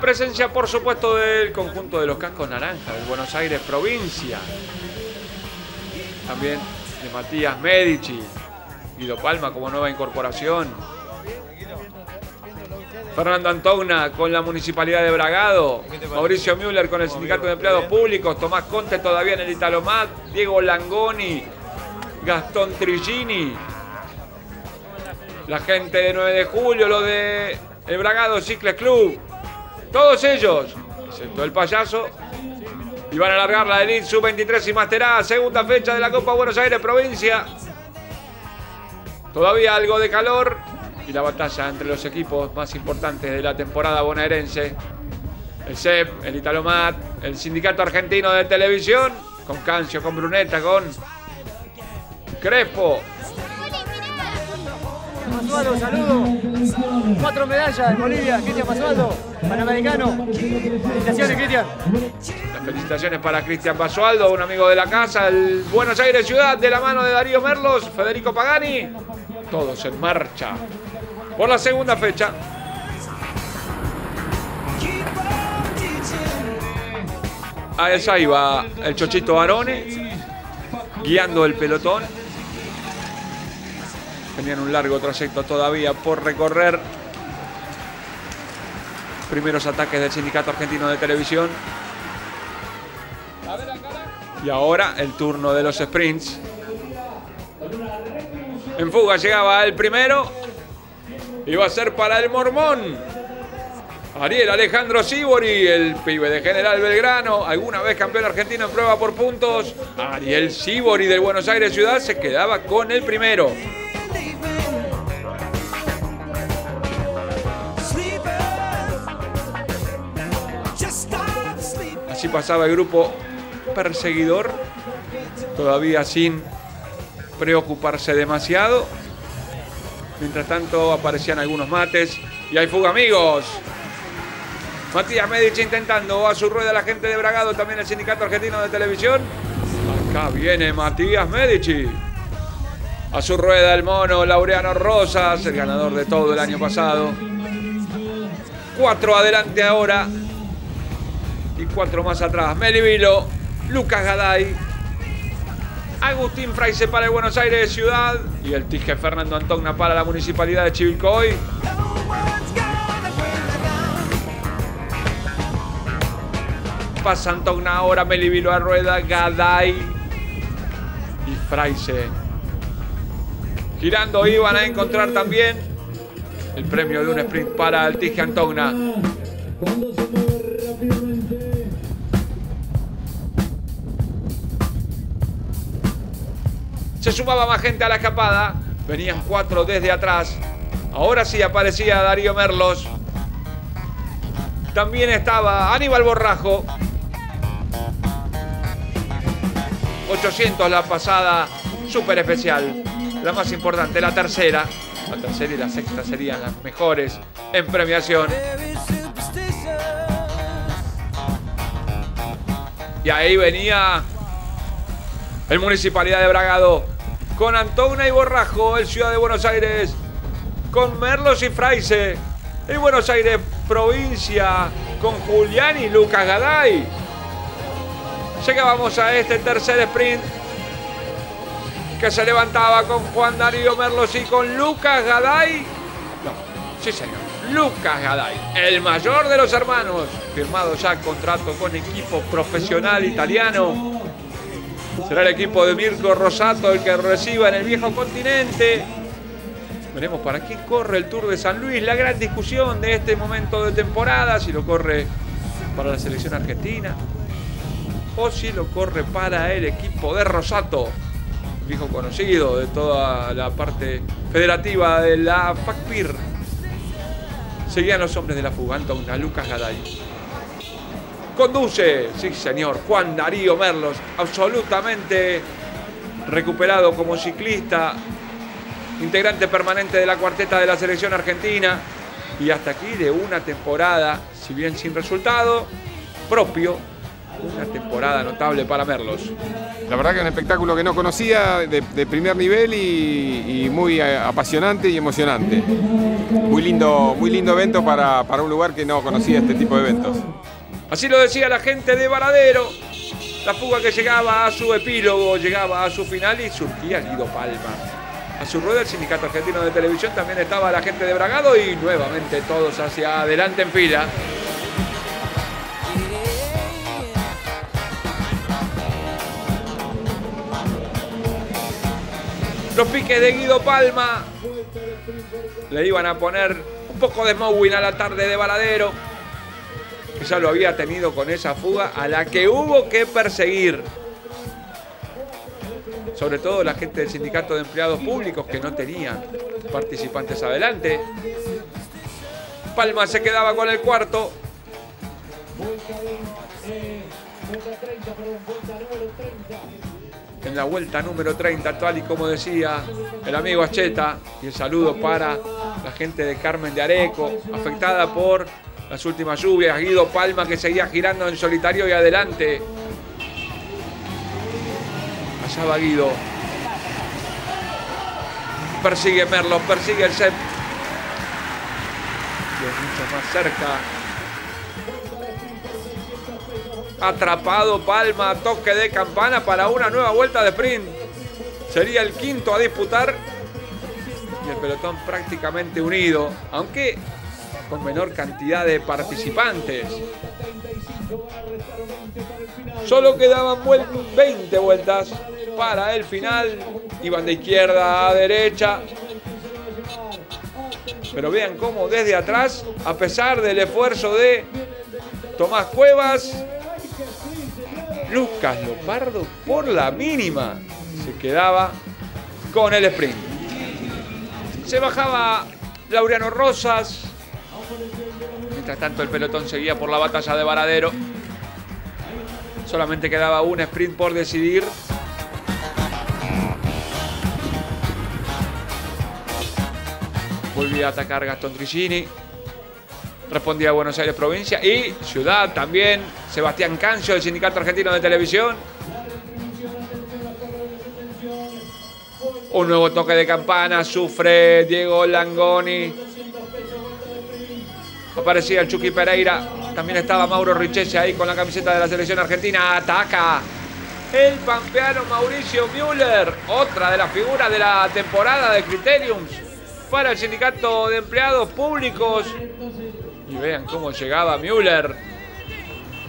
Presencia, por supuesto, del conjunto de los cascos naranjas del Buenos Aires provincia, también de Matías Medici, Guido Palma como nueva incorporación, Fernando Antogna con la Municipalidad de Bragado, Mauricio Müller con el Sindicato de Empleados Públicos, Tomás Conte todavía en el Italomat, Diego Langoni, Gastón Tricini, la gente de 9 de julio, lo de el Bragado Cicles Club. Todos ellos, excepto el payaso, y van a alargar la Elite Sub-23 y Master A, segunda fecha de la Copa Buenos Aires provincia. Todavía algo de calor y la batalla entre los equipos más importantes de la temporada bonaerense. El CEP, el Italomat, el Sindicato Argentino de Televisión, con Cancio, con Bruneta, con Crespo. Masualdo, saludo. 4 medallas en Bolivia. Cristian Basualdo, panamericano. Felicitaciones, Cristian. Las felicitaciones para Cristian Basualdo, un amigo de la casa. El Buenos Aires Ciudad, de la mano de Darío Merlos, Federico Pagani. Todos en marcha por la segunda fecha. A esa iba el chochito Arone, guiando el pelotón. Tenían un largo trayecto todavía por recorrer. Primeros ataques del Sindicato Argentino de Televisión. Y ahora el turno de los sprints. En fuga llegaba el primero. Iba a ser para el mormón Ariel Alejandro Sibori, el pibe de General Belgrano, alguna vez campeón argentino en prueba por puntos. Ariel Sibori del Buenos Aires Ciudad se quedaba con el primero. Así pasaba el grupo perseguidor, todavía sin preocuparse demasiado. Mientras tanto aparecían algunos mates y hay fuga, amigos. Matías Medici intentando a su rueda la gente de Bragado, también el Sindicato Argentino de Televisión. Acá viene Matías Medici. A su rueda el mono Laureano Rosas, el ganador de todo el año pasado. 4 adelante ahora. Y 4 más atrás, Meli Vilo, Lucas Gaday, Agustín Fraise para el Buenos Aires Ciudad y el Tije Fernando Antogna para la Municipalidad de Chivilcoy. Pasa Antogna ahora, Meli Vilo a rueda, Gaday y Fraise. Girando iban a encontrar también el premio de un sprint para el Tije Antogna. Se sumaba más gente a la escapada. Venían 4 desde atrás. Ahora sí aparecía Darío Merlos. También estaba Aníbal Borrajo. 800 la pasada súper especial. La más importante, la tercera. La tercera y la sexta serían las mejores en premiación. Y ahí venía el Municipalidad de Bragado con Antogna y Borrajo, el Ciudad de Buenos Aires con Merlos y Fraise, el Buenos Aires provincia con Julián y Lucas Gaday. Llegábamos a este tercer sprint que se levantaba con Juan Darío Merlos y con Lucas Gaday. No, sí señor, Lucas Gaday, el mayor de los hermanos, firmado ya contrato con equipo profesional italiano. Será el equipo de Mirko Rosato el que reciba en el viejo continente. Veremos para quién corre el Tour de San Luis. La gran discusión de este momento de temporada. Si lo corre para la selección argentina o si lo corre para el equipo de Rosato. viejo conocido de toda la parte federativa de la FACPIR. Seguían los hombres de la fuga, Antogna, Lucas Gaday. Conduce, sí señor, Juan Darío Merlos, absolutamente recuperado como ciclista, integrante permanente de la cuarteta de la selección argentina. Y hasta aquí de una temporada, si bien sin resultado propio, una temporada notable para Merlos. La verdad que es un espectáculo que no conocía, de primer nivel y muy apasionante y emocionante. Muy lindo evento para un lugar que no conocía este tipo de eventos. Así lo decía la gente de Varadero. La fuga que llegaba a su epílogo, llegaba a su final y surgía Guido Palma. A su rueda el Sindicato Argentino de Televisión, también estaba la gente de Bragado y nuevamente todos hacia adelante en fila. Los piques de Guido Palma le iban a poner un poco de Mowin a la tarde de Varadero, que ya lo había tenido con esa fuga a la que hubo que perseguir. Sobre todo la gente del Sindicato de Empleados Públicos, que no tenía participantes adelante. Palma se quedaba con el cuarto. En la vuelta número 30, tal y como decía el amigo Acheta, y el saludo para la gente de Carmen de Areco, afectada por las últimas lluvias. Guido Palma, que seguía girando en solitario y adelante. Allá va Guido. Persigue Merlos, persigue el set. Y es mucho más cerca. Atrapado Palma, toque de campana para una nueva vuelta de sprint. Sería el quinto a disputar. Y el pelotón prácticamente unido, aunque con menor cantidad de participantes. Solo quedaban 20 vueltas para el final. Iban de izquierda a derecha. Pero vean cómo desde atrás, a pesar del esfuerzo de Tomás Cuevas, Lucas Lopardo por la mínima se quedaba con el sprint. Se bajaba Laureano Rosas. Mientras tanto el pelotón seguía por la batalla de Varadero. Solamente quedaba un sprint por decidir. Volvía a atacar Gastón Tricini. Respondía a Buenos Aires provincia y ciudad también. Sebastián Cancio del Sindicato Argentino de Televisión. Un nuevo toque de campana. Sufre Diego Langoni. Aparecía el Chucky Pereyra. También estaba Mauro Richeze ahí con la camiseta de la selección argentina. Ataca el pampeano Mauricio Müller. Otra de las figuras de la temporada de Criteriums para el Sindicato de Empleados Públicos. Y vean cómo llegaba Müller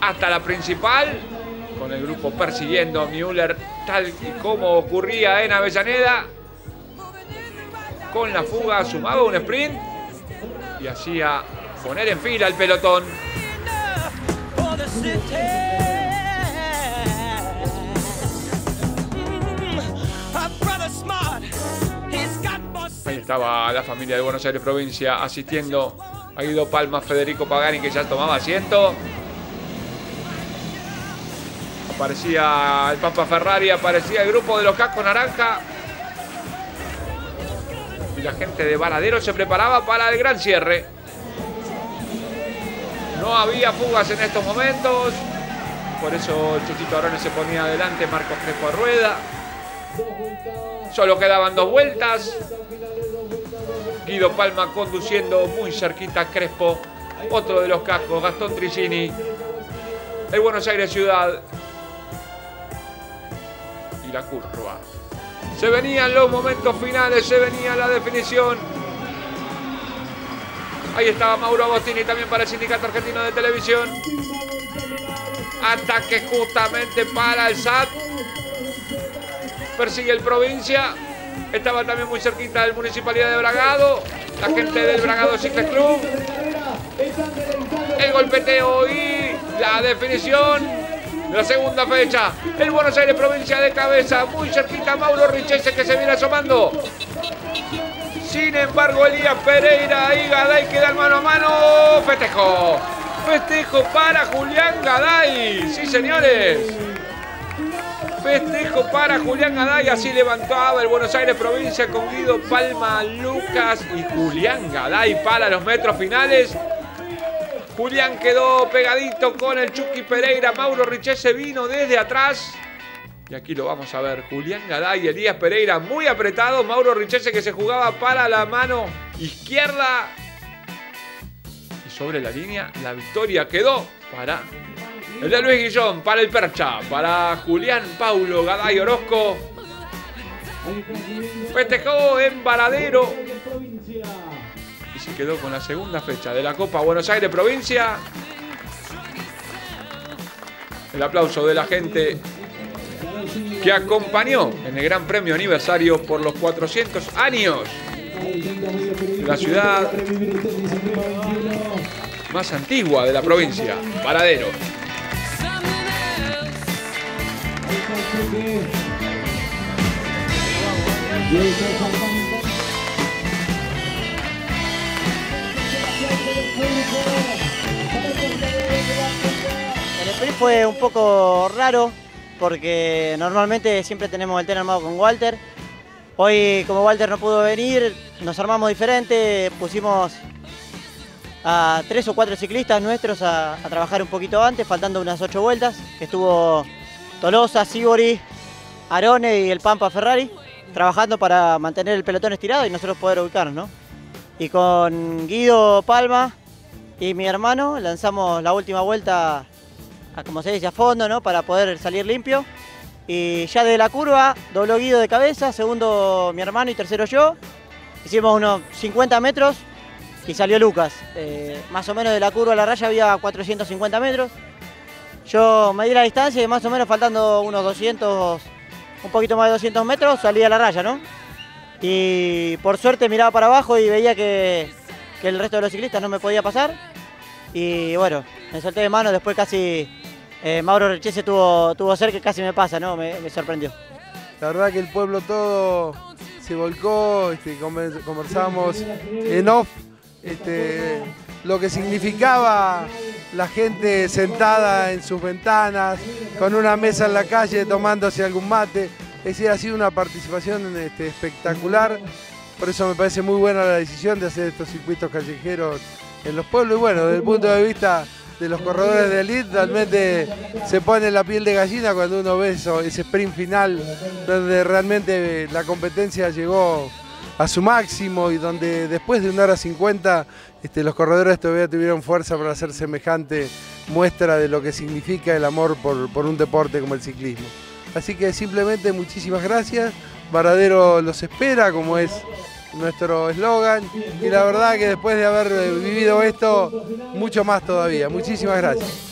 hasta la principal. Con el grupo persiguiendo a Müller tal y como ocurría en Avellaneda. Con la fuga sumaba un sprint y hacía poner en fila el pelotón. Ahí estaba la familia de Buenos Aires provincia asistiendo a Guido Palma, Federico Pagani, que ya tomaba asiento. Aparecía el Pampa Ferrari, aparecía el grupo de los cascos naranja. Y la gente de Varadero se preparaba para el gran cierre. No había fugas en estos momentos, por eso el Chuchito Arone se ponía adelante, Marcos Crespo a rueda. Solo quedaban dos vueltas. Guido Palma conduciendo muy cerquita a Crespo, otro de los cascos, Gastón Tricini, el Buenos Aires Ciudad y la curva. Se venían los momentos finales, se venía la definición. Ahí estaba Mauro Agostini también para el Sindicato Argentino de Televisión. Ataque justamente para el SAT. Persigue el provincia. Estaba también muy cerquita del Municipalidad de Bragado. La gente del Bragado Cycling Club. El golpeteo y la definición. la segunda fecha. El Buenos Aires Provincia de cabeza, muy cerquita Mauro Richeze, que se viene asomando. Sin embargo, Elías Pereyra y Gaday quedan mano a mano. Festejo. Festejo para Julián Gaday. Sí, señores. Festejo para Julián Gaday. Así levantaba el Buenos Aires Provincia con Guido Palma, Lucas y Julián Gaday para los metros finales. Julián quedó pegadito con el Chucky Pereyra. Mauro Richeze vino desde atrás. Y aquí lo vamos a ver. Julián Gaday y Elías Pereyra muy apretados. Mauro Richeze, que se jugaba para la mano izquierda. Y sobre la línea, la victoria quedó para el de Luis Guillón, para el Percha, para Julián Paulo Gaday Orozco. Festejó en Varadero. Y se quedó con la segunda fecha de la Copa Buenos Aires Provincia. El aplauso de la gente que acompañó en el Gran Premio Aniversario por los 400 años de la ciudad más antigua de la provincia, Varadero. El sprint fue un poco raro, porque normalmente siempre tenemos el tren armado con Walter. Hoy, como Walter no pudo venir, nos armamos diferente, pusimos a 3 o 4 ciclistas nuestros a trabajar un poquito antes, faltando unas 8 vueltas, que estuvo Tolosa, Sibori, Arone y el Pampa Ferrari, trabajando para mantener el pelotón estirado y nosotros poder ubicarnos, ¿no? Y con Guido Palma y mi hermano lanzamos la última vuelta, como se dice, a fondo, ¿no? Para poder salir limpio. Y ya de la curva, dobló Guido de cabeza, segundo mi hermano y tercero yo. Hicimos unos 50 metros y salió Lucas. Más o menos de la curva a la raya había 450 metros. Yo medí la distancia y más o menos faltando unos 200, un poquito más de 200 metros, salí a la raya, ¿no? Y por suerte miraba para abajo y veía que el resto de los ciclistas no me podía pasar. Y bueno, me solté de mano, después casi... Mauro Richeze tuvo cerca, casi me pasa, ¿no? Me sorprendió. La verdad que el pueblo todo se volcó, conversamos en off, lo que significaba la gente sentada en sus ventanas, con una mesa en la calle tomándose algún mate. Es decir, ha sido una participación espectacular, por eso me parece muy buena la decisión de hacer estos circuitos callejeros en los pueblos. Y bueno, desde el punto de vista de los corredores de elite, realmente se pone la piel de gallina cuando uno ve eso, ese sprint final donde realmente la competencia llegó a su máximo y donde después de 1 hora 50 los corredores todavía tuvieron fuerza para hacer semejante muestra de lo que significa el amor por un deporte como el ciclismo. Así que simplemente muchísimas gracias, Varadero los espera, como es nuestro eslogan, y la verdad que después de haber vivido esto, mucho más todavía. Muchísimas gracias.